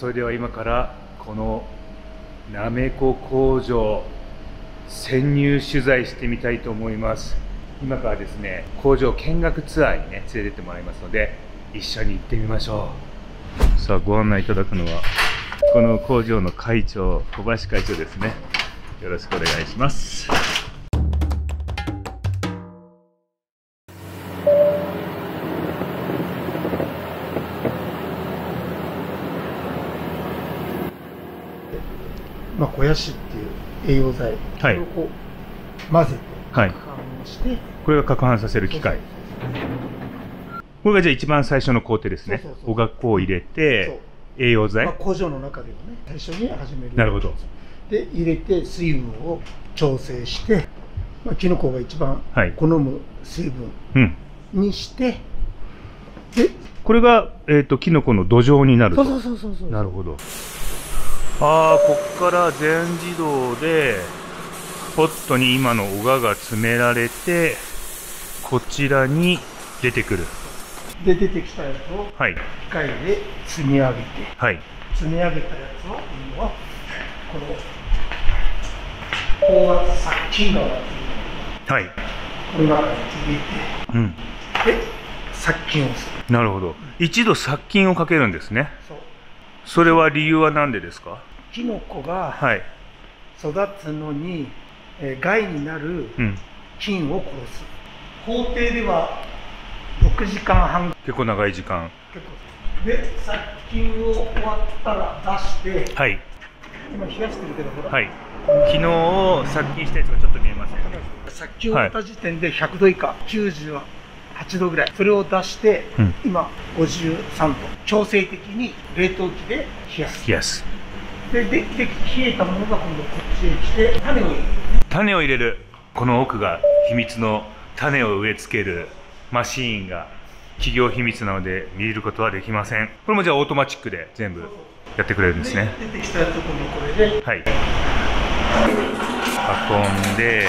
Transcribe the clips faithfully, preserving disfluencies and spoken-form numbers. それでは今からこのなめこ工場潜入取材してみたいと思います。今からですね、工場見学ツアーにね連れてってもらいますので、一緒に行ってみましょう。さあ、ご案内いただくのはこの工場の会長、小林会長ですね。よろしくお願いします。まあ、肥やしっていう栄養剤をこう混ぜて攪拌して、はい、これが攪拌させる機械。これがじゃあ一番最初の工程ですね。おが粉を入れて栄養剤、まあ、工場の中ではね最初に始める。なるほど。で入れて水分を調整して、まあ、キノコが一番好む水分にして、はい、うん、でこれが、えーと、キノコの土壌になると。そうそうそうそう。なるほど。ああ、ここから全自動でポットに今のおがが詰められてこちらに出てくる。で出てきたやつを機械で積み上げて、はい、積み上げたやつを今はこの高圧殺菌側っていうのを、はい、この中に入れて、うん、で殺菌をする。なるほど。一度殺菌をかけるんですね。そう。それは理由は何でですか？キノコが育つのに、えー、害になる菌を殺す、うん、工程ではろくじかんはん。結構長い時間で殺菌を終わったら出して、はい、今冷やしてるけどほら、はい、昨日殺菌したやつがちょっと見えますね。殺菌を終わった時点でひゃくど以下、はい、きゅうじゅうはちどぐらい、それを出して、うん、今ごじゅうさんど、強制的に冷凍機で冷やす。冷やす。で、で、で、冷えたものが今度こっちへ来て種を入れる、ね、種を入れる。この奥が秘密の種を植え付けるマシーンが企業秘密なので見ることはできません。これもじゃあオートマチックで全部やってくれるんですね。出てきたところこれで、はい、運んで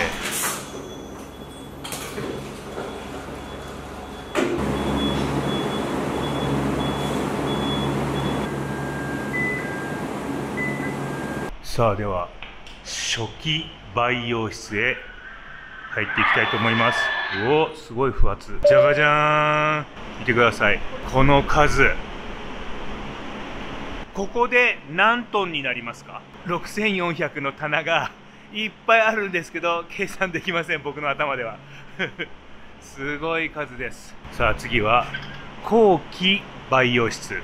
さあ、では初期培養室へ入っていきたいと思います。おお、すごい不発。じゃがじゃーん、見てください、この数。ここで何トンになりますか？ろくせんよんひゃくの棚がいっぱいあるんですけど計算できません、僕の頭ではすごい数です。さあ、次は後期培養室行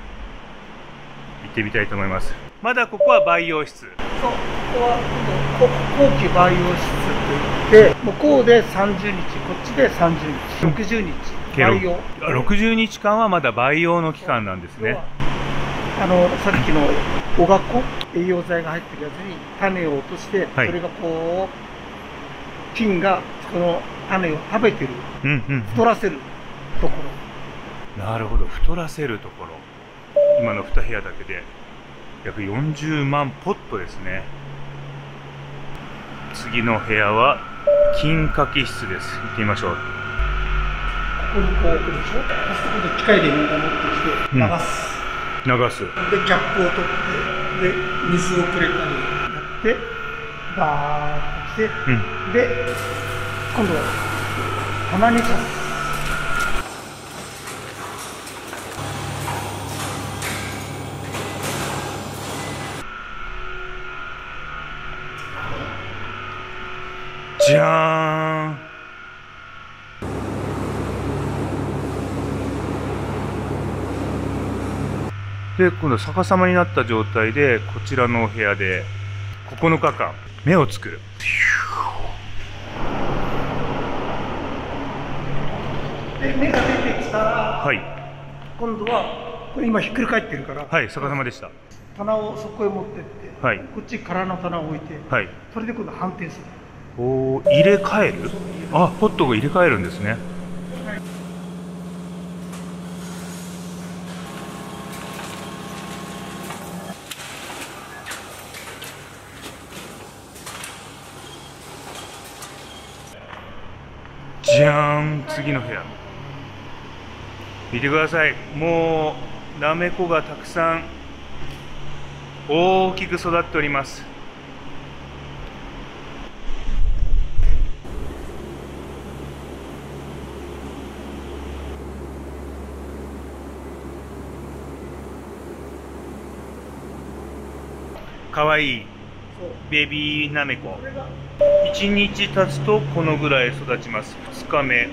ってみたいと思います。まだここは培養室。そう、ここは今度後期培養室といって、向こうでさんじゅうにち、こっちでさんじゅうにち、ろくじゅうにち、培養。ろくじゅうにちかんはまだ培養の期間なんですね。あのさっきのおが粉、栄養剤が入ってるやつに種を落として、はい、それがこう菌がこの種を食べてる、太らせるところ。なるほど、太らせるところ。今のに部屋だけで約よんじゅうまんポットですね。次の部屋は菌かき室です。行ってみましょう。ここにこう置くでしょ。そこで機械でみんな持ってきて流す、うん、流す。でキャップを取って、で水をくれたりやってバーッとして、うん、で今度は棚に刺す。じゃん。で、今度は逆さまになった状態でこちらのお部屋でここのかかん目を作る。で、目が出てきたら、はい、今度はこれ今ひっくり返ってるから、はい、逆さまでした。棚をそこへ持ってって、はい、こっち空の棚を置いて、はい、それで今度反転する。お、入れ替える。あ、ポットが入れ替えるんですね。じゃーん、次の部屋見てください。もうなめこがたくさん大きく育っております。かわいいベビーなめこ、いちにち経つとこのぐらい育ちます。ふつかめ、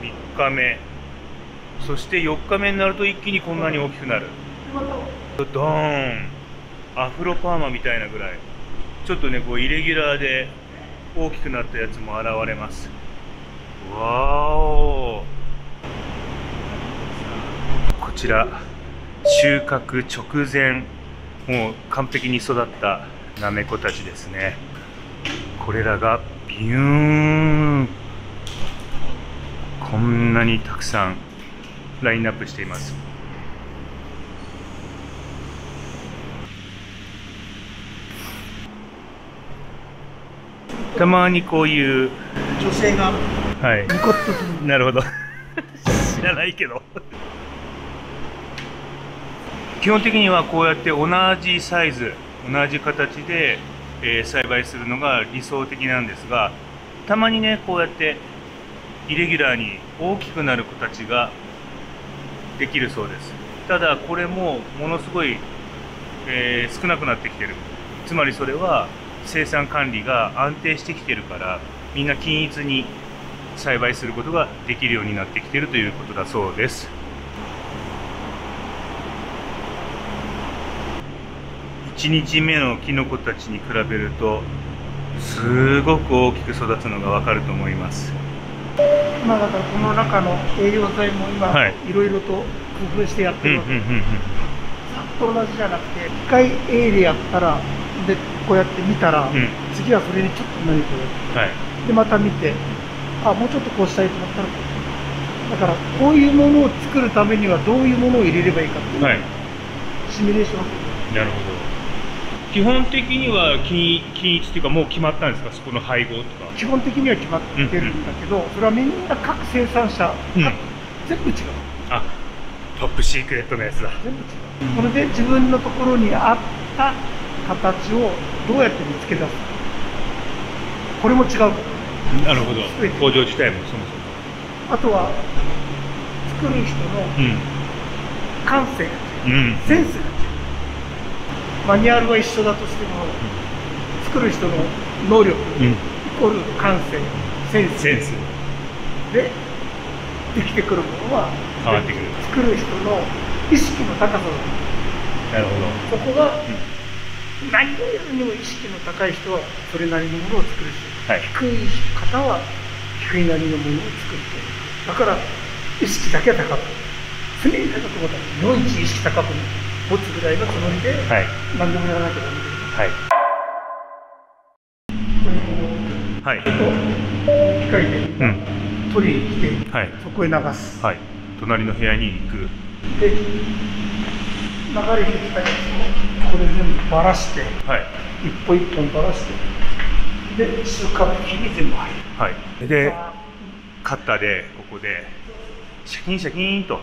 みっかめ、そしてよっかめになると一気にこんなに大きくなる。ドーン、アフロパーマみたいなぐらい、ちょっとねこうイレギュラーで大きくなったやつも現れます。わお、こちら収穫直前、もう完璧に育ったなめこたちですね。これらがビューン、こんなにたくさんラインナップしています。たまにこういう女性が、はい、ニコッとする。なるほど知らないけど基本的にはこうやって同じサイズ、同じ形で、えー、栽培するのが理想的なんですが、たまにねこうやってイレギュラーに大きくなる子たちができるそうです。ただこれもものすごい、えー、少なくなってきてる。つまりそれは生産管理が安定してきてるから、みんな均一に栽培することができるようになってきてるということだそうです。いちにちめのキノコたちに比べるとすごく大きく育つのが分かると思います。今だからこの中の栄養剤も今、はい、いろいろと工夫してやってるわけです。ずっと同じじゃなくて、いっかい A でやったら、でこうやって見たら、うん、次はそれにちょっと何これ、はい、でまた見て、あもうちょっとこうしたいと思ったら、だからこういうものを作るためにはどういうものを入れればいいかっていう、はい、シミュレーション。なるほど。基本的には均一っていうか、もう決まったんですか、そこの配合とか。基本的には決まってるんだけど、うんうん、それはみんな各生産者、うん、全部違う。あ、トップシークレットのやつだ。全部違う。それで自分のところに合った形をどうやって見つけ出すか、これも違う。なるほど。工場自体もそもそも。あとは作る人の感性が違う、うん、センスが違う。マニュアルは一緒だとしても、作る人の能力、うん、イコール感性、センス、センスでできてくるものは変わってくる。作る人の意識の高さだ。なるほど。そこが、うん、何よりも意識の高い人はそれなりのものを作るし、はい、低い方は低いなりのものを作ると。だから意識だけは高く、常に高くも日本一意識高くなる。持つぐらいのつもりで、はい、何でもやらなきゃダメです。はい。これを、はい、機械で、うん、取りに来て、はい、そこへ流す。はい。隣の部屋に行く。で、流れてきたやつをこれ全部ばらして、はい、一本一本ばらして、で収穫機に全部入る。はい。で、カッターでここでシャキンシャキンと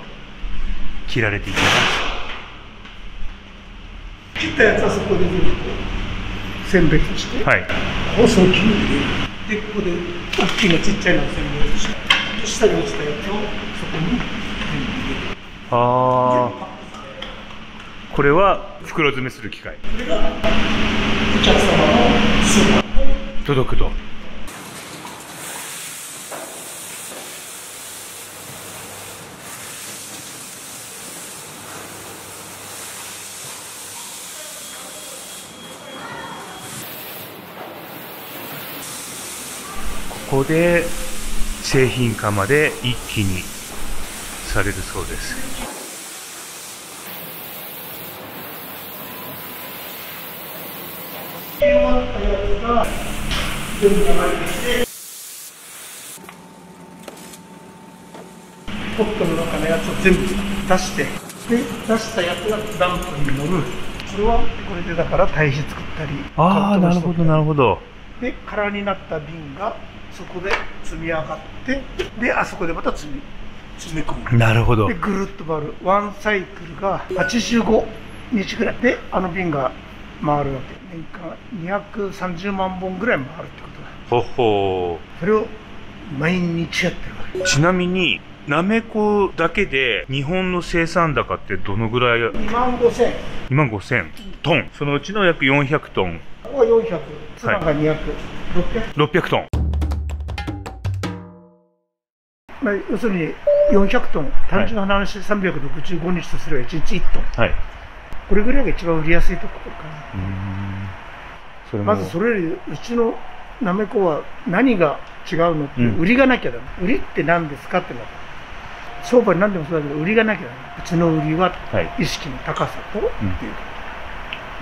切られていきます。切ったやつはそこで全部選別して、はい、放送機に入れる。で、ここで大きいのちっちゃいのを選別して、下に落ちたやつをそこに入れる。ああ、これは袋詰めする機械。これがお客様のスーパーに届くと。ここで製品化まで一気にされるそうです。ポットの中のやつを全部出して、で出したやつがダンプに乗る。それはこれでだから堆肥作ったり。ああ、なるほどなるほど。で空になった瓶がそこで積み上がって、で、あそこでまた積み、積み込む。なるほど。で、ぐるっと回る。ワンサイクルがはちじゅうご日ぐらいであの瓶が回るわけ。年間にひゃくさんじゅうまんぼんぐらい回るってことだ。ほほー。それを毎日やってるわけ。ちなみになめこだけで日本の生産高ってどのぐらい？にまんごせん。にまんごせんトン。そのうちの約よんひゃくトン。ここはよんひゃく。ツナがにひゃく。ろっぴゃく。ろっぴゃくトン。まあ要するによんひゃくトン。単純な話さんびゃくろくじゅうごにちとすればいちにちいっトン。はい。これぐらいが一番売りやすいところかな。うーん。それもまずそれよりうちのなめこは何が違うのって、うん、売りがなきゃだめ。売りって何ですかってなった。商売なんでもそうだけど、売りがなきゃだめ。うちの売りは意識の高さと、はい、っていうと、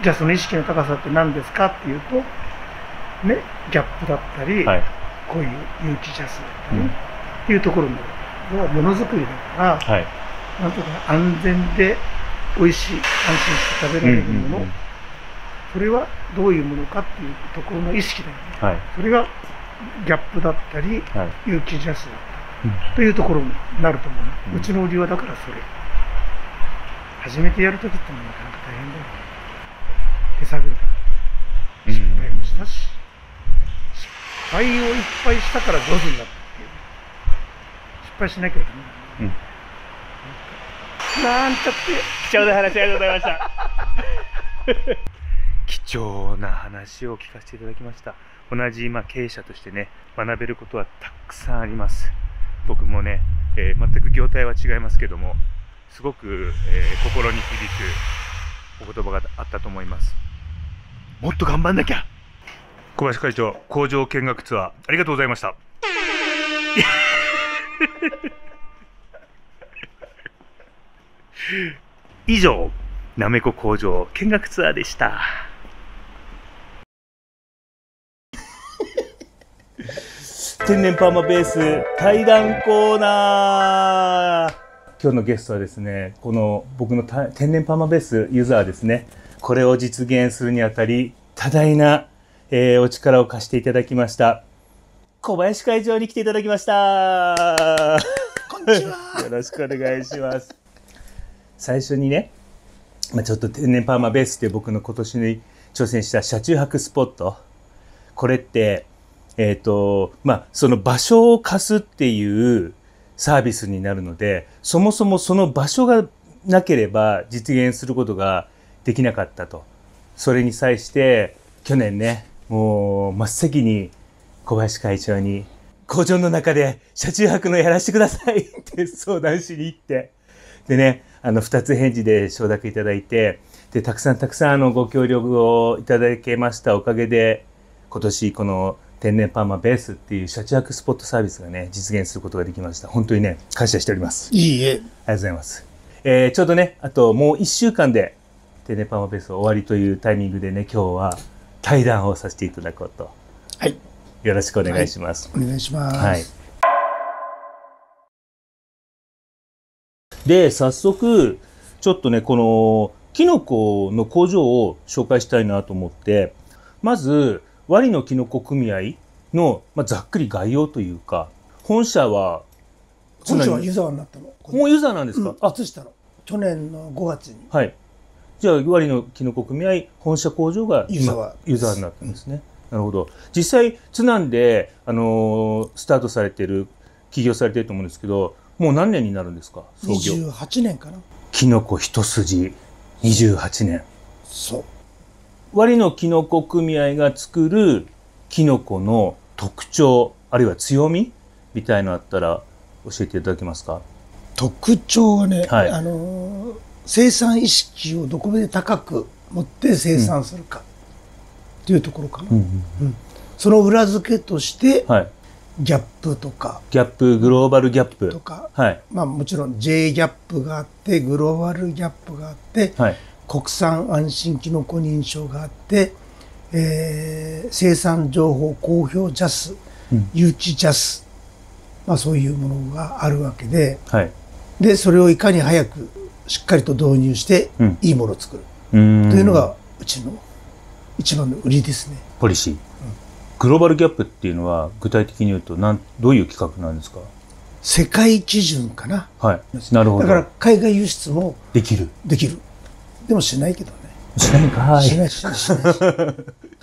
じゃあその意識の高さって何ですかっていうと、ね、ギャップだったり、はい、こういう有機ジャスだったり、うん、っていうところも、ものづくりだから、はい、なんとか安全で美味しい、安心して食べられるもの、それはどういうものかっていうところの意識だよね。はい、それがギャップだったり、はい、有機ジャスだったり、うん、というところになると思う、ね。うん、うちの売りはだからそれ。初めてやるときってのはなかなか大変だよね。手探りだから。失敗もしたし、うん、失敗をいっぱいしたから上手になったっていう。失敗しなきゃいけない。うん、なんちゃって。貴重な話ありがとうございました。貴重な話を聞かせていただきました。同じ今経営者としてね、学べることはたくさんあります。僕もね、えー、全く業態は違いますけども、すごく、えー、心に響くお言葉があったと思います。もっと頑張んなきゃ。小林会長、工場見学ツアーありがとうございました。以上、なめこ工場見学ツアーでした。天然パーマベース対談コーナー。今日のゲストはですね、この僕の天然パーマベースユーザーですね。これを実現するにあたり多大な、えー、お力を貸していただきました小林会長に来ていただきました。こんにちは。よろしくお願いします。最初にね、まあ、ちょっと天然パーマベースって僕の今年に挑戦した車中泊スポット、これってえっと、まあ、その場所を貸すっていうサービスになるので、そもそもその場所がなければ実現することができなかったと。それに際して、去年ね、もう真っ先に小林会長に、工場の中で車中泊のやらせてくださいって相談しに行って。でね、あの、二つ返事で承諾いただいて、で、たくさんたくさんあの、ご協力をいただけましたおかげで、今年この、天然パーマベースっていう車中泊スポットサービスがね、実現することができました。本当にね、感謝しております。いいえ。ありがとうございます。えー、ちょうどね、あともういっしゅうかんで、天然パーマベース終わりというタイミングでね、今日は対談をさせていただこうと。はい。よろしくお願いします。はい、お願いします。はい。で、早速、ちょっとね、この、キノコの工場を紹介したいなと思って、まず、ワリのキノコ組合の、まあ、ざっくり概要というか、本社は本社はユーザーになったの。もうユーザーなんですか。うん、あ、移したの。去年のごがつに。はい。じゃあワリのキノコ組合本社工場がユーザーユーザーになったんですね。うん、なるほど。実際津南であのー、スタートされてる起業されてると思うんですけど、もう何年になるんですか。創業。にじゅうはちねんかな。キノコ一筋にじゅうはちねん。そう。ワリのキノコ組合が作るキノコの特徴、あるいは強みみたいのあったら教えていただけますか。特徴はね、はい、あの生産意識をどこまで高く持って生産するか、うん、っていうところかな。その裏付けとして、はい、ギャップとかギャップグローバルギャップとか、はい、まあ、もちろん J ギャップがあってグローバルギャップがあって。はい、国産安心キノコ認証があって、えー、生産情報公表ジャス、うん、有機ジャス、まあ、そういうものがあるわけで、はい、でそれをいかに早くしっかりと導入して、うん、いいものを作るというのがうちの一番の売りですね。ポリシー、うん、グローバルギャップっていうのは具体的に言うとなんどういう企画なんですか。世界基準かな。はい、なるほど。だから海外輸出もできるできる。でもしないけどね。しないかい。しないしないしないしない。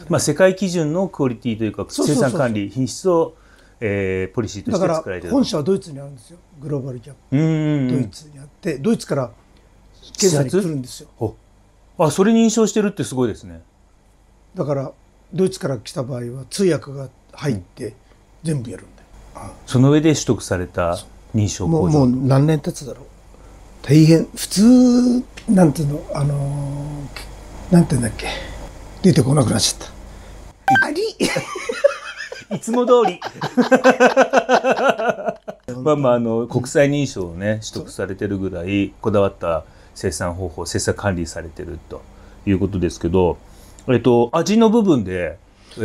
まあ世界基準のクオリティというか生産管理品質を、えー、ポリシーとして作られている。だから本社はドイツにあるんですよ。グローバルキャップ。うんドイツにあってドイツから検査に来るんですよ。あ、それ認証してるってすごいですね。だからドイツから来た場合は通訳が入って全部やるんだよ。ああその上で取得された認証工場。もうもう何年経つだろう。大変普通なんていうのあのー、なんていうんだっけ出てこなくなっちゃった。ありいつも通り。まあまああの国際認証をね取得されてるぐらいこだわった生産方法、生産管理されてるということですけど、えっと味の部分で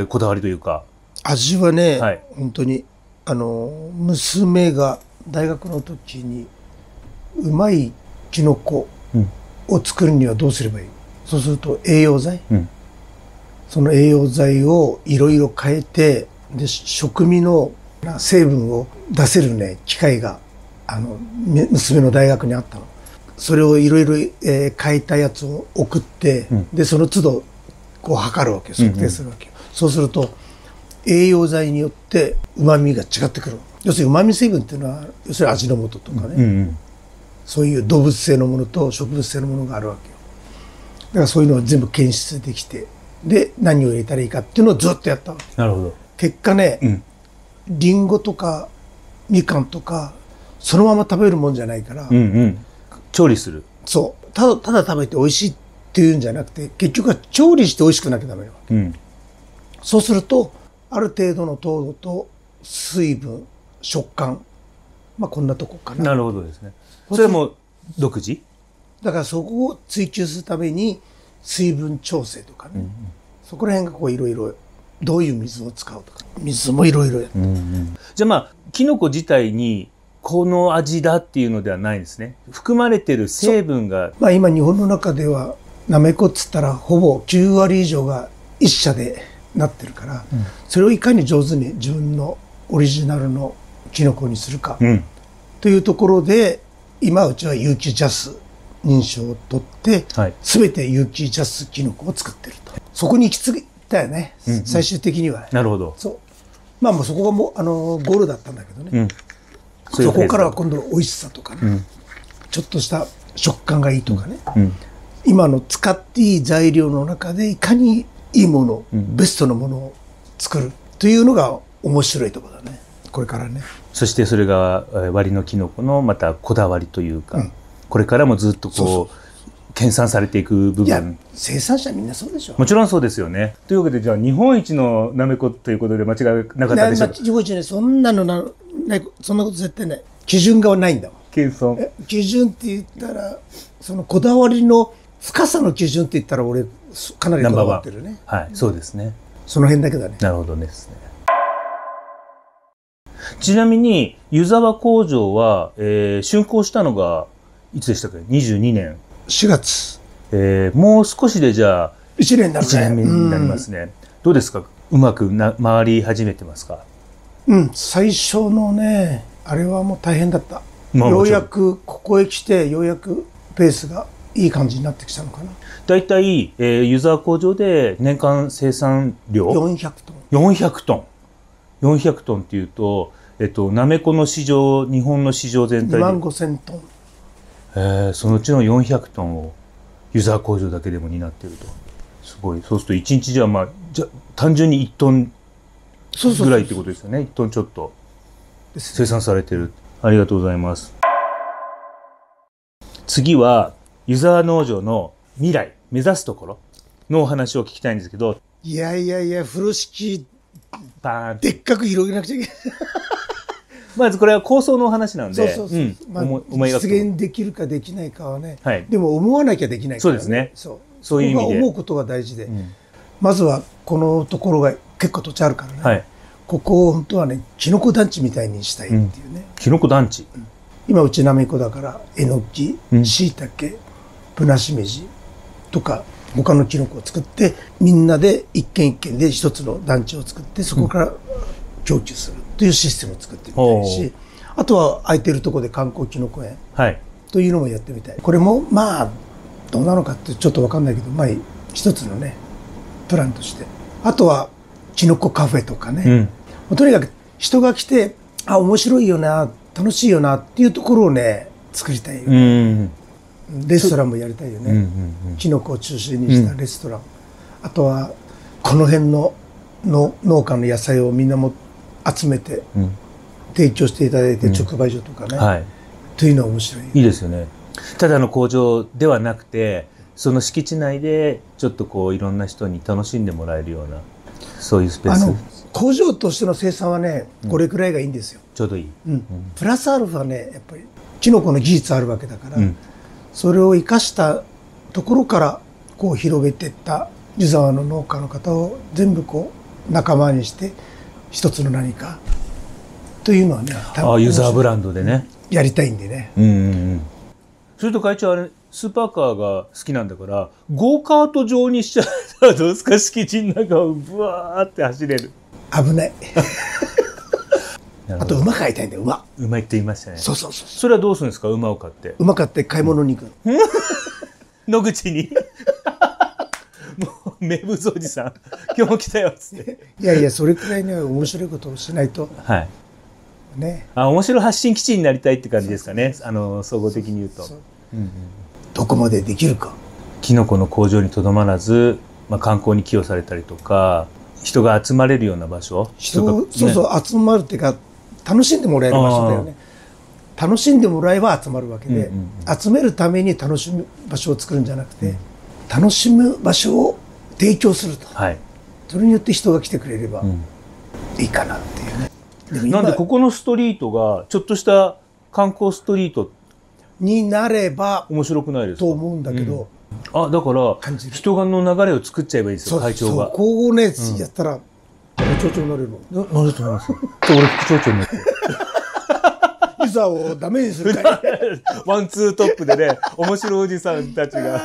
こだわりというか。味はね、はい、本当にあの娘が大学の時にうまいキノコを作るにはどうすればいい？うん、そうすると栄養剤、うん、その栄養剤をいろいろ変えてで食味の成分を出せるね機械があの娘の大学にあったの。それをいろいろ変えたやつを送って、うん、でその都度こう測るわけよ、測定するわけよ。うんうん、そうすると栄養剤によって旨味が違ってくる。要するに旨味成分っていうのは要するに味の素とかね、うんうん、そういう動物性のものと植物性のものがあるわけよ。だからそういうのを全部検出できてで何を入れたらいいかっていうのをずっとやったわけ。なるほど。結果ね、うん、リンゴとかみかんとかそのまま食べるもんじゃないから、うんうん、調理する。そうただただ食べて美味しいっていうんじゃなくて結局は調理して美味しくなきゃダメなわけ、うん、そうするとある程度の糖度と水分食感まあこんなとこかな。なるほどですね。それも独自だからそこを追求するために水分調整とかね、うんうん、そこら辺がこういろいろどういう水を使うとか水もいろいろやって、うんうん、じゃあまあキノコ自体にこの味だっていうのではないんですね。含まれてる成分がまあ今日本の中ではなめこっつったらほぼきゅうわり以上が一社でなってるから、うん、それをいかに上手に自分のオリジナルのキノコにするか、うん、というところで今うちは有機ジャス認証を取って、はい、全て有機ジャスキノコを作ってると。そこに行き着いたよね、うんうん、最終的には、ね、なるほど。そうまあもうそこがもうあのゴールだったんだけどね、うん、そういうフェーズだ。そこからは今度美味しさとかね、うん、ちょっとした食感がいいとかね、うんうん、今の使っていい材料の中でいかにいいもの、ベストのものを作るというのが面白いところだね。これからね。そしてそれが割のキノコのまたこだわりというか、うん、これからもずっとこう、そうそう研鑽されていく部分。いや生産者みんなそうでしょ。もちろんそうですよね。というわけでじゃあ日本一のなめこということで間違いなかったでしょうか。日本一ねそんなのなないそんなこと絶対ない。基準がないんだもん。謙遜。基準って言ったらそのこだわりの深さの基準って言ったら俺かなりこだわってるね。はい、そうですね。その辺だけだね。なるほどですね。ちなみに湯沢工場は、えー、竣工したのがいつでしたっけ？にじゅうにねんしがつ。えー、もう少しでじゃあいちねんになるね。いちねんめになりますね。どうですか？うまくな回り始めてますか？うん、最初のねあれはもう大変だった。まあ、ようやくここへ来てようやくペースがいい感じになってきたのかな。だいたい、えー、湯沢工場で年間生産量よんひゃくトン。よんひゃくトン。よんひゃくトンっていうと、えっとなめこの市場、日本の市場全体でにまんごせんトン。えー、そのうちのよんひゃくトンを湯沢工場だけでも担っていると。すごい。そうすると一日じゃまあじゃ単純にいちトンぐらいってことですよね。いちトンちょっと生産されてる。ありがとうございます。次は湯沢農場の未来、目指すところのお話を聞きたいんですけど。いやいやいや、風呂敷バーンでっかく広げなくちゃいけないまずこれは構想のお話なんで、そうそうそう、実現できるかできないかはね、はい、でも思わなきゃできないから、ね、そうですね。そう、そういう意味で僕は思うことが大事で、うん、まずはこのところが結構土地あるからね、はい、ここを本当はねキノコ団地みたいにしたいっていうね、うん、キノコ団地、うん、今うちなめこだからえのき、しいたけ、ぶなしめじとか他のキノコを作ってみんなで一軒一軒で一つの団地を作ってそこから供給するというシステムを作ってみたいし、うん、あとは空いてるところで観光キノコ園というのもやってみたい、はい、これもまあどうなのかってちょっと分かんないけど、まあ一つのねプランとして、あとはキノコカフェとかね、うん、とにかく人が来て、あ、面白いよな、楽しいよなっていうところをね作りたいよね。レストランもやりたいよね。キノコを中心にしたレストラン、うん、あとはこの辺のの農家の野菜をみんなも集めて、うん、提供していただいて、直売所とかね、うん、はい、というのは面白い、ね、いいですよね。ただの工場ではなくて、その敷地内でちょっとこういろんな人に楽しんでもらえるような、そういうスペース。あの工場としての生産はね、これくらいがいいんですよ。うん、ちょうどいい。うん、プラスアルファね、やっぱりキノコの技術あるわけだから、うん、それを生かしたところからこう広げていった湯沢の農家の方を全部こう仲間にして一つの何かというのはね、ああ、湯沢ブランドでね、やりたいんでね。うんうんうん。それと会長、あれスーパーカーが好きなんだから、ゴーカート状にしちゃったらどうですか？敷地の中をブワーって走れる。危ない。あと馬買いたいんだよ。馬。馬って言いましたね。そうそうそう。それはどうするんですか？馬を買って。馬買って買い物に行く。野口に。もう名物おじさん、今日も来たよっつって。いやいや、それくらいね、面白いことをしないと。はい。ね。あ、面白い発信基地になりたいって感じですかね。あの総合的に言うと。どこまでできるか。キノコの工場にとどまらず、まあ観光に寄与されたりとか、人が集まれるような場所。人が、ね、そうそう、集まるっていうか、楽しんでもらえる場所だよね。楽しんでもらえば集まるわけで、集めるために楽しむ場所を作るんじゃなくて、うん、楽しむ場所を提供すると。はい、それによって人が来てくれればいいかなっていうね。うん、なんでここのストリートがちょっとした観光ストリートになれば面白くないですかと思うんだけど、うん、あ、だから人がの流れを作っちゃえばいいですよ、会長が。こうね、うん、やったら副町長になれるの。なれると思います。俺副町長になって。ユザをダメにするから。ワンツートップでね、面白いおじさんたちが。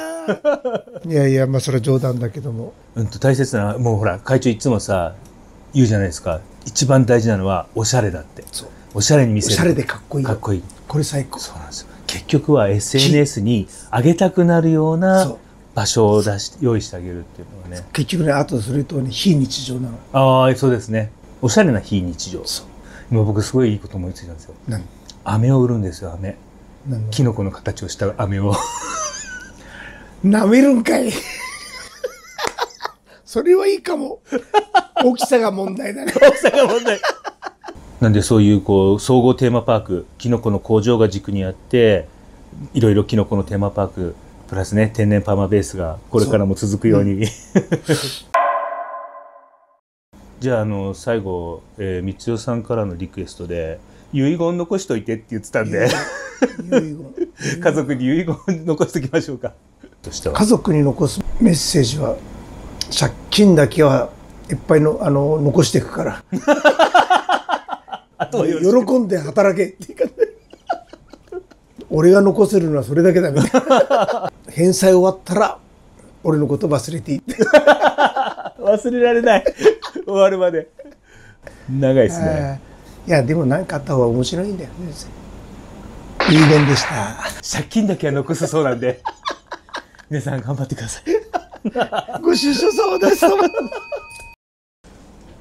いやいや、まあそれは冗談だけども、うん、と大切な、もうほら会長いつもさ言うじゃないですか、一番大事なのはおしゃれだって。そう、おしゃれに見せる、おしゃれでかっこいい、かっこいい、これ最高。そうなんですよ。結局は エスエヌエス に上げたくなるような場所を出して用意してあげるっていうのはね、結局ね、あとそれとね、非日常なの。ああ、そうですね、おしゃれな非日常。そう、今僕すごいいいこと思いついたんですよ。何？飴を売るんですよ。飴、キノコの形をした飴をなめるんかい。それはいいかも。大きさが問題だね。大きさが問題。なんでそういうこう総合テーマパーク、キノコの工場が軸にあって、いろいろキノコのテーマパークプラスね、天然パーマベースがこれからも続くように。う、うん、じゃあ、あの最後、えー、光代さんからのリクエストで遺言残しといてって言ってたんで、家族に遺言残しておきましょうか。家族に残すメッセージは、借金だけはいっぱいのあの残していくからあとは喜んで働けっていうか、ね、俺が残せるのはそれだけだみたいな。返済終わったら俺のこと忘れていいって忘れられない。終わるまで長いですね。いや、でも何かあった方が面白いんだよね。いい面でした。借金だけは残すそうなんで皆さん頑張ってください。ご出所様です。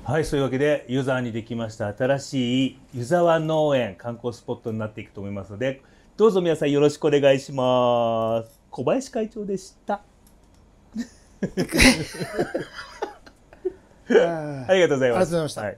はい、そういうわけで湯沢にできました新しい湯沢農園観光スポットになっていくと思いますので、どうぞ皆さんよろしくお願いします。小林会長でした。ありがとうございます。ありがとうございました。はい。